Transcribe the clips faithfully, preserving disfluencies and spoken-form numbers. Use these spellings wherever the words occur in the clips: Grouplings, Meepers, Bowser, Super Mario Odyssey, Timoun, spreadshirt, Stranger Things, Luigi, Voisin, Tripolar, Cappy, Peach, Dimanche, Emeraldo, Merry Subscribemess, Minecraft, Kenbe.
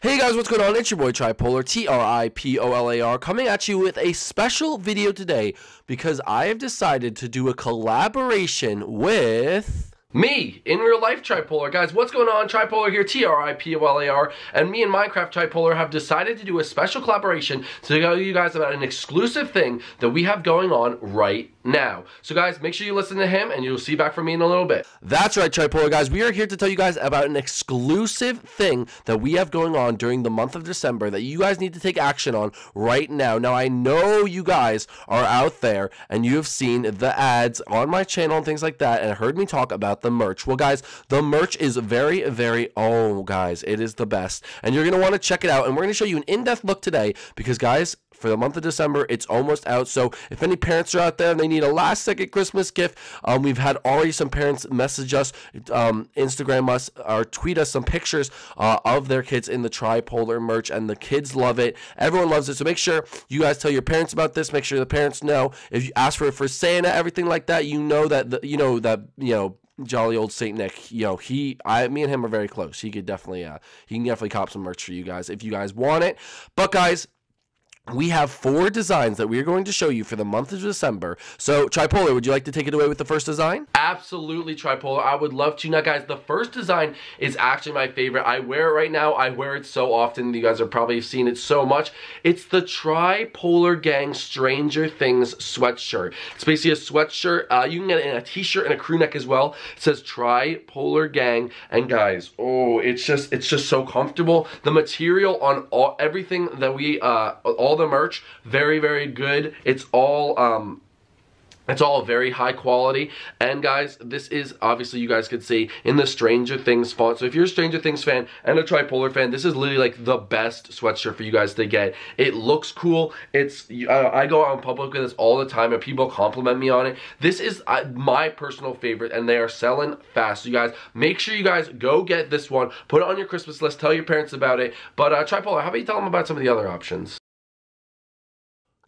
Hey guys, what's going on? It's your boy Tripolar, T R I P O L A R, coming at you with a special video today because I have decided to do a collaboration with me in real life Tripolar. Guys, what's going on? Tripolar here, T R I P O L A R, and me and Minecraft Tripolar have decided to do a special collaboration to tell you guys about an exclusive thing that we have going on right now. So guys, make sure you listen to him and you'll see back from me in a little bit. That's right, Tripolar guys, we are here to tell you guys about an exclusive thing that we have going on during the month of December that you guys need to take action on right now. Now I know you guys are out there and you have seen the ads on my channel and things like that and heard me talk about the merch. Well guys, the merch is very very oh guys, it is the best, and you're gonna want to check it out, and we're gonna show you an in-depth look today because guys, for the month of December, it's almost out. So if any parents are out there and they need a last second Christmas gift, um, we've had already some parents message us, um, Instagram us, or tweet us some pictures uh, of their kids in the Tripolar merch, and the kids love it. Everyone loves it. So make sure you guys tell your parents about this. Make sure the parents know. If you ask for it for Santa, everything like that, you know that the, you know that you know jolly old Saint Nick, you know, he, I, me and him are very close. He could definitely, uh, he can definitely cop some merch for you guys if you guys want it. But guys, we have four designs that we are going to show you for the month of December. So, Tripolar, would you like to take it away with the first design? Absolutely, Tripolar. I would love to. Now, guys, the first design is actually my favorite. I wear it right now. I wear it so often. You guys have probably seen it so much. It's the Tripolar Gang Stranger Things sweatshirt. It's basically a sweatshirt. Uh, you can get it in a t-shirt and a crew neck as well. It says Tripolar Gang. And, guys, oh, it's just, it's just so comfortable. The material on all, everything that we, uh, all the merch, very very good. It's all um it's all very high quality. And guys, this is obviously, you guys could see, in the Stranger Things font. So if you're a Stranger Things fan and a Tripolar fan, this is literally like the best sweatshirt for you guys to get. It looks cool. It's, I go out in public with this all the time and people compliment me on it. This is my personal favorite and they are selling fast. So you guys, make sure you guys go get this one. Put it on your Christmas list. Tell your parents about it. But uh, Tripolar, how about you tell them about some of the other options?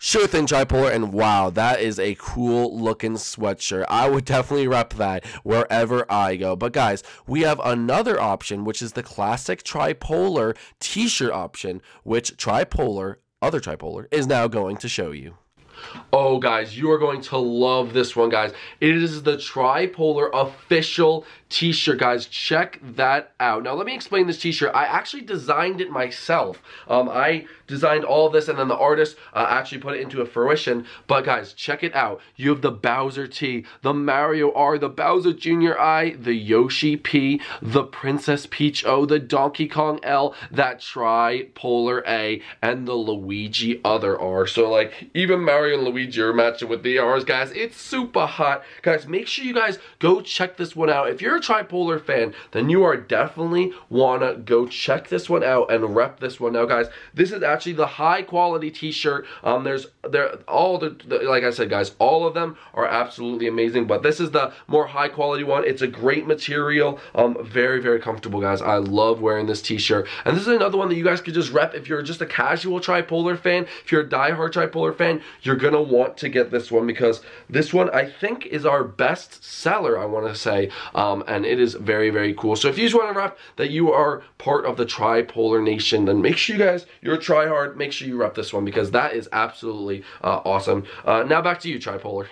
Sure thing, Tripolar, and wow, that is a cool looking sweatshirt. I would definitely rep that wherever I go. But guys, we have another option, which is the classic Tripolar t-shirt option, which Tripolar, other Tripolar, is now going to show you. Oh guys, you are going to love this one, guys. It is the Tripolar official t-shirt, guys. Check that out. Now let me explain this t-shirt. I actually designed it myself. Um, I designed all this and then the artist uh, actually put it into a fruition. But guys, check it out. You have the Bowser T, the Mario R, the Bowser Junior I, the Yoshi P, the Princess Peach O, the Donkey Kong L, that Tripolar A, and the Luigi Other R. So like, even Mario and Luigi are matching with the R's, guys. It's super hot. Guys, make sure you guys go check this one out. If you're a Tripolar fan, then you are definitely wanna go check this one out and rep this one out, guys. This is actually the high quality t-shirt. Um, there's there all the, the, like I said, guys, all of them are absolutely amazing, but this is the more high quality one. It's a great material. Um, very, very comfortable, guys. I love wearing this t-shirt. And this is another one that you guys could just rep if you're just a casual Tripolar fan. If you're a diehard Tripolar fan, you're gonna want to get this one because this one I think is our best seller, I want to say, um, and it is very very cool. So if you just want to rep that you are part of the Tripolar Nation, then make sure you guys, you're try hard, make sure you rep this one because that is absolutely uh, awesome. Uh, now back to you, Tripolar.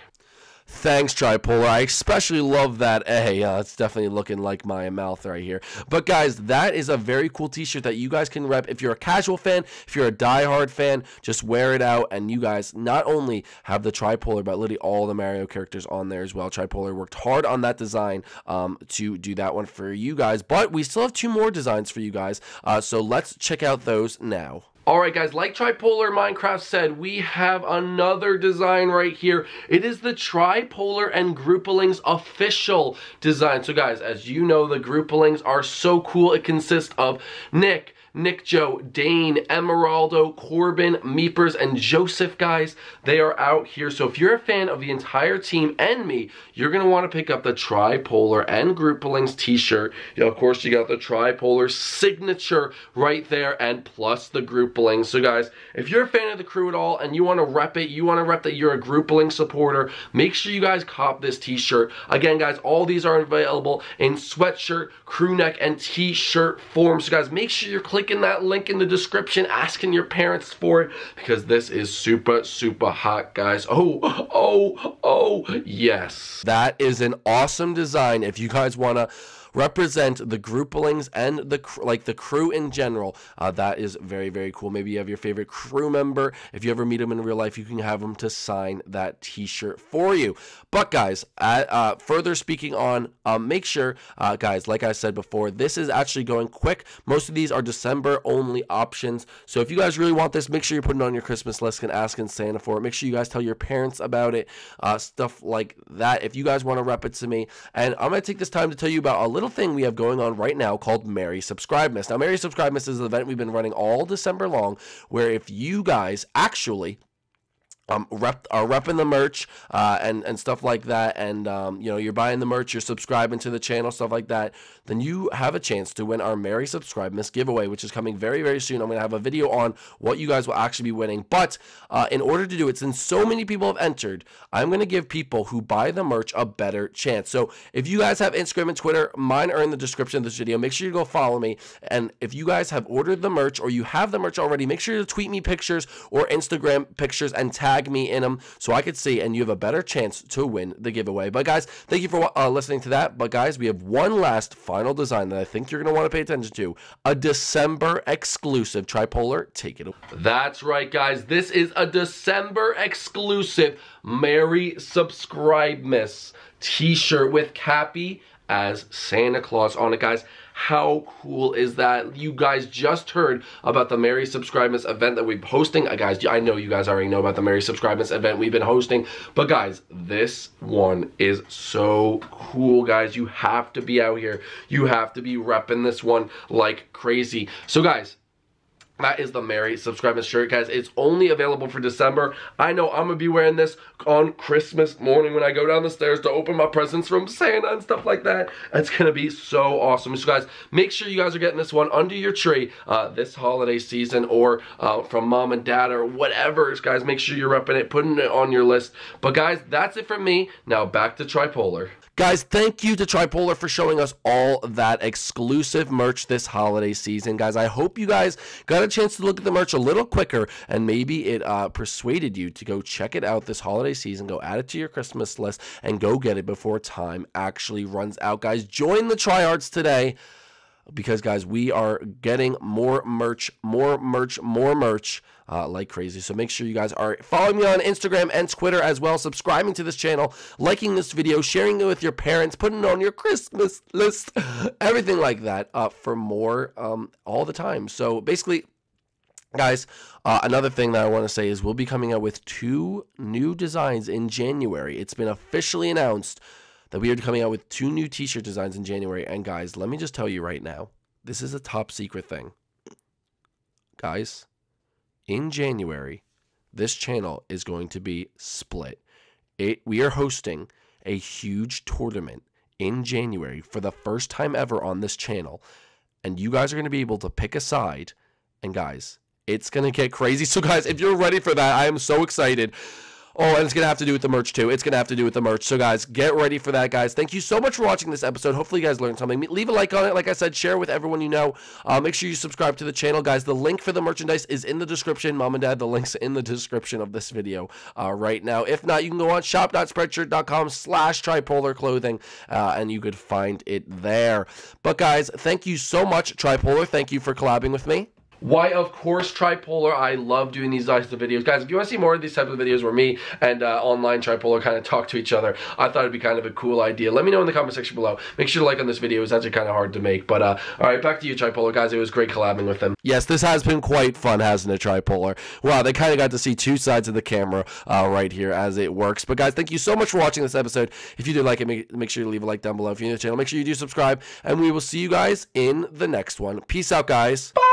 Thanks, Tripolar. I especially love that A. Uh, it's definitely looking like my mouth right here. But guys, that is a very cool t-shirt that you guys can rep. If you're a casual fan, if you're a diehard fan, just wear it out. And you guys not only have the Tripolar, but literally all the Mario characters on there as well. Tripolar worked hard on that design um, to do that one for you guys. But we still have two more designs for you guys. Uh, so let's check out those now. Alright guys, like Tripolar Minecraft said, we have another design right here. It is the Tripolar and Grouplings official design. So guys, as you know, the Grouplings are so cool. It consists of Nick, Nick Joe, Dane, Emeraldo, Corbin, Meepers, and Joseph, guys. They are out here. So if you're a fan of the entire team and me, you're going to want to pick up the Tripolar and Grouplings t-shirt. You know, of course, you got the Tripolar signature right there and plus the Grouplings. So, guys, if you're a fan of the crew at all and you want to rep it, you want to rep that you're a Groupling supporter, make sure you guys cop this t-shirt. Again, guys, all these are available in sweatshirt, crew neck, and t-shirt form. So, guys, make sure you're clicking clicking that link in the description, asking your parents for it, because this is super, super hot, guys. Oh, oh, oh, yes. That is an awesome design. If you guys want to represent the Grouplings and the like the crew in general, uh, that is very, very cool. Maybe you have your favorite crew member. If you ever meet them in real life, you can have them to sign that t-shirt for you. But guys, uh, uh, further speaking on, um, make sure, uh, guys, like I said before, this is actually going quick. Most of these are December only options. So if you guys really want this, make sure you put it on your Christmas list and ask Santa for it. Make sure you guys tell your parents about it, uh, stuff like that. If you guys want to rep it to me, and I'm going to take this time to tell you about a little thing we have going on right now called Merry Subscribemess. Now, Merry Subscribemess is an event we've been running all December long, where if you guys actually Um, rep, are repping the merch uh, and, and stuff like that, and um, you know, you're buying the merch, you're subscribing to the channel, stuff like that, then you have a chance to win our Merry Subscribemess giveaway, which is coming very, very soon. I'm going to have a video on what you guys will actually be winning, but uh, in order to do it, since so many people have entered, I'm going to give people who buy the merch a better chance. So if you guys have Instagram and Twitter, mine are in the description of this video. Make sure you go follow me, and if you guys have ordered the merch or you have the merch already, make sure to tweet me pictures or Instagram pictures and tag me in them so I could see, and you have a better chance to win the giveaway. But guys, thank you for uh, listening to that. But guys, we have one last final design that I think you're going to want to pay attention to. A December exclusive. Tripolar, take it away. That's right, guys. This is a December exclusive Merry Subscribemess t-shirt with Cappy as Santa Claus on it, guys. How cool is that? You guys just heard about the Merry Subscribemess event that we're hosting. Uh, guys, I know you guys already know about the Merry Subscribemess event we've been hosting, but guys, this one is so cool, guys. You have to be out here. You have to be repping this one like crazy. So guys, that is the Merry Subscribemess shirt, guys. It's only available for December. I know I'm going to be wearing this on Christmas morning when I go down the stairs to open my presents from Santa and stuff like that. It's going to be so awesome. So, guys, make sure you guys are getting this one under your tree uh, this holiday season, or uh, from mom and dad or whatever. Guys, make sure you're repping it, putting it on your list. But, guys, that's it from me. Now, back to Tripolar. Guys, thank you to Tripolar for showing us all that exclusive merch this holiday season. Guys, I hope you guys got a chance to look at the merch a little quicker, and maybe it uh, persuaded you to go check it out this holiday season. Go add it to your Christmas list and go get it before time actually runs out. Guys, join the tryhards today, because guys, we are getting more merch, more merch, more merch uh, like crazy. So make sure you guys are following me on Instagram and Twitter as well, subscribing to this channel, liking this video, sharing it with your parents, putting it on your Christmas list, everything like that uh, for more um, all the time. So basically, guys, uh, another thing that I want to say is we'll be coming out with two new designs in January. It's been officially announced that we are coming out with two new t-shirt designs in January. And guys, let me just tell you right now, this is a top secret thing. Guys, in January, this channel is going to be split. It, we are hosting a huge tournament in January for the first time ever on this channel. And you guys are going to be able to pick a side. And guys, it's going to get crazy. So guys, if you're ready for that, I am so excited. Oh, and it's going to have to do with the merch, too. It's going to have to do with the merch. So, guys, get ready for that, guys. Thank you so much for watching this episode. Hopefully, you guys learned something. Leave a like on it. Like I said, share with everyone you know. Uh, make sure you subscribe to the channel, guys. The link for the merchandise is in the description. Mom and Dad, the link's in the description of this video uh, right now. If not, you can go on shop.spreadshirt.com slash Tripolar Clothing, uh, and you could find it there. But, guys, thank you so much, Tripolar. Thank you for collabing with me. Why, of course, Tripolar. I love doing these types of videos. Guys, if you want to see more of these types of videos where me and uh, online Tripolar kind of talk to each other, I thought it'd be kind of a cool idea. Let me know in the comment section below. Make sure to like on this video. It's actually kind of hard to make. But, uh, all right, back to you, Tripolar, guys. It was great collabing with them. Yes, this has been quite fun, hasn't it, Tripolar? Wow, they kind of got to see two sides of the camera uh, right here as it works. But, guys, thank you so much for watching this episode. If you did like it, make, make sure you leave a like down below. If you're new to the channel, make sure you do subscribe. And we will see you guys in the next one. Peace out, guys. Bye.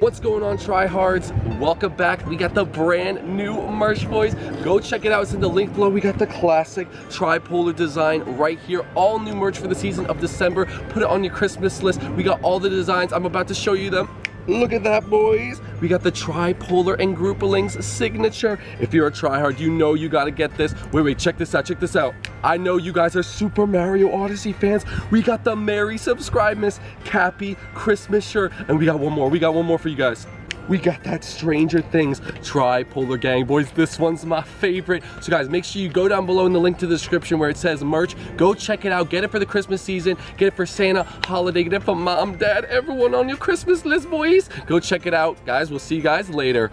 What's going on, tryhards? Welcome back. We got the brand new merch, boys. Go check it out. It's in the link below. We got the classic Tripolar design right here. All new merch for the season of December. Put it on your Christmas list. We got all the designs. I'm about to show you them Look at that, boys. We got the Tripolar and Grouplings signature. If you're a tryhard, you know you gotta get this. Wait, wait, check this out, check this out. I know you guys are Super Mario Odyssey fans. We got the Merry Subscribemess Cappy Christmas shirt. And we got one more, we got one more for you guys. We got that Stranger Things Tripolar gang. Boys, this one's my favorite. So guys, make sure you go down below in the link to the description where it says merch. Go check it out. Get it for the Christmas season. Get it for Santa, holiday. Get it for mom, dad, everyone on your Christmas list, boys. Go check it out. Guys, we'll see you guys later.